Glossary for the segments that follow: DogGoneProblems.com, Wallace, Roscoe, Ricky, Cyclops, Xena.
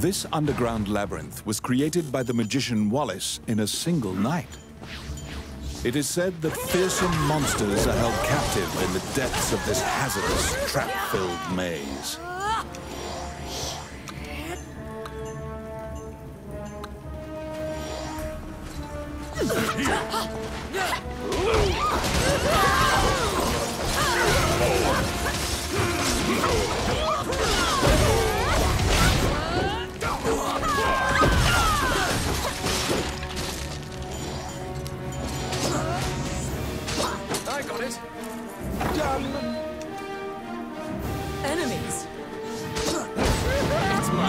This underground labyrinth was created by the magician Wallace in a single night. It is said that fearsome monsters are held captive in the depths of this hazardous, trap-filled maze. I got it. Done. Enemies. It's my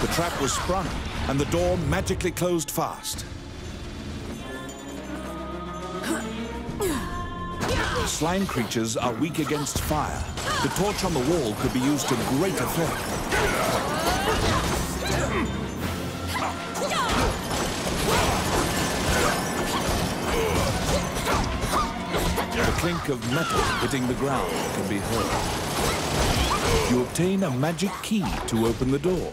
The trap was sprung, and the door magically closed fast. Slime creatures are weak against fire. The torch on the wall could be used to great effect. The clink of metal hitting the ground can be heard. You obtain a magic key to open the door.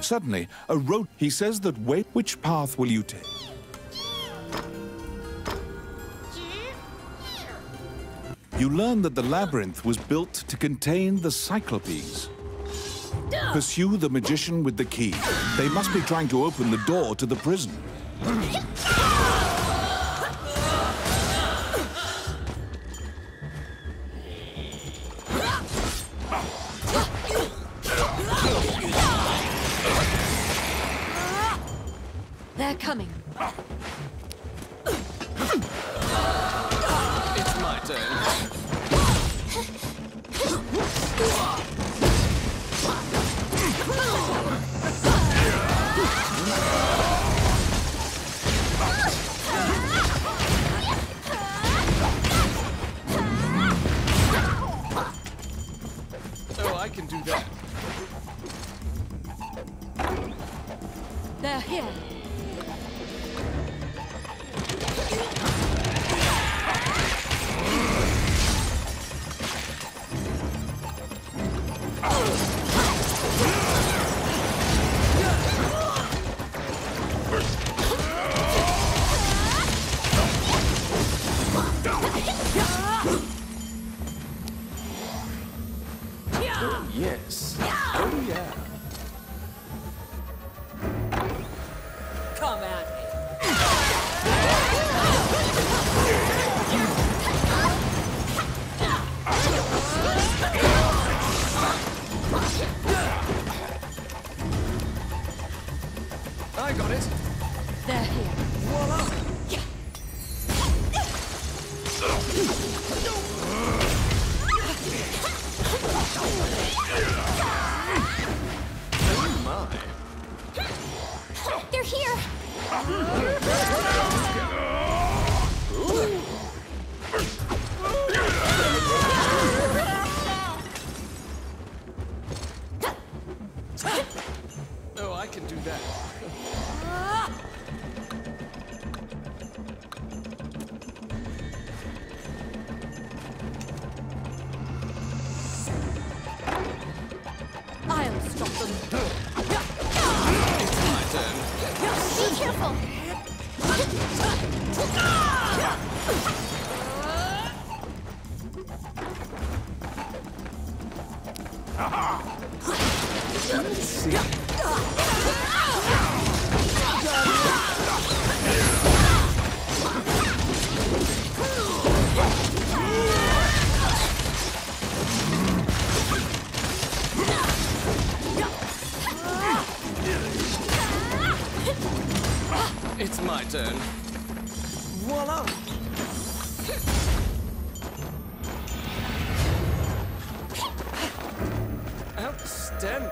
Suddenly, a road. He says that wait. Which path will you take? You learn that the labyrinth was built to contain the Cyclopes. Pursue the magician with the key. They must be trying to open the door to the prison. They're coming. It's my turn. I can do that. They're here. Yes. Oh, yeah. Come at me. I got it. They're here. Voila. Yeah. Oh my. They're here. Oh, I can do that. Let's see. turn. Voila! Outstanding.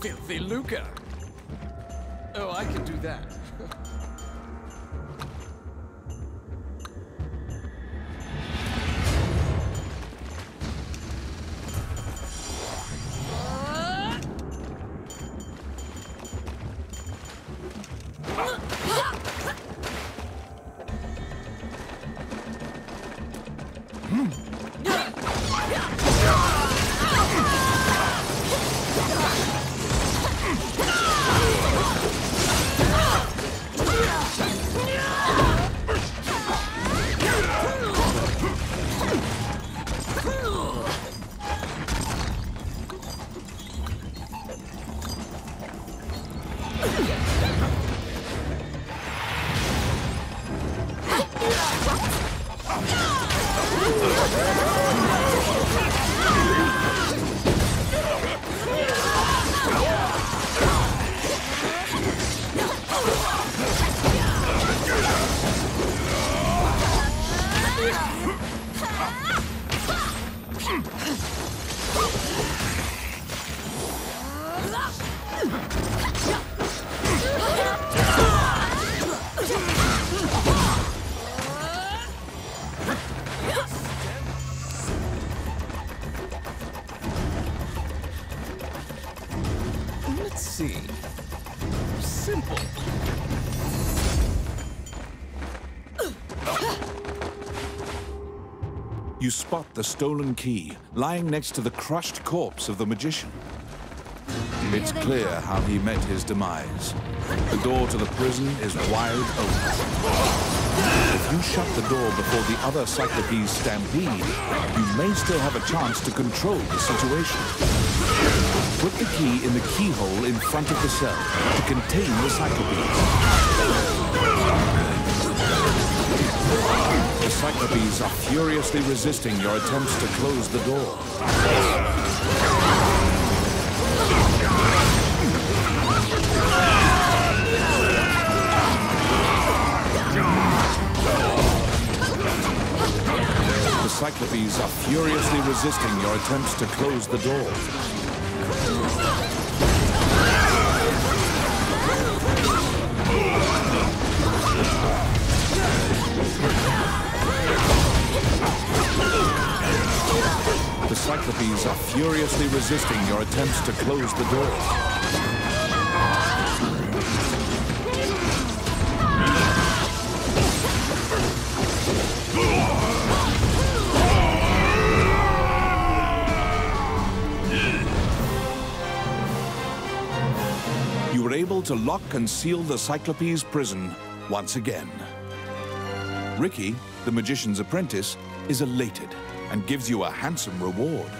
Filthy Luca. Oh, I can do that. Let's see. Simple. You spot the stolen key lying next to the crushed corpse of the magician. It's clear how he met his demise. The door to the prison is wide open. If you shut the door before the other Cyclopes stampede, you may still have a chance to control the situation. Put the key in the keyhole in front of the cell to contain the Cyclopes. The Cyclopes are furiously resisting your attempts to close the door. The Cyclopes are furiously resisting your attempts to close the door. The Cyclopes are furiously resisting your attempts to close the door. You were able to lock and seal the Cyclopes' prison once again. Ricky, the magician's apprentice, is elated and gives you a handsome reward.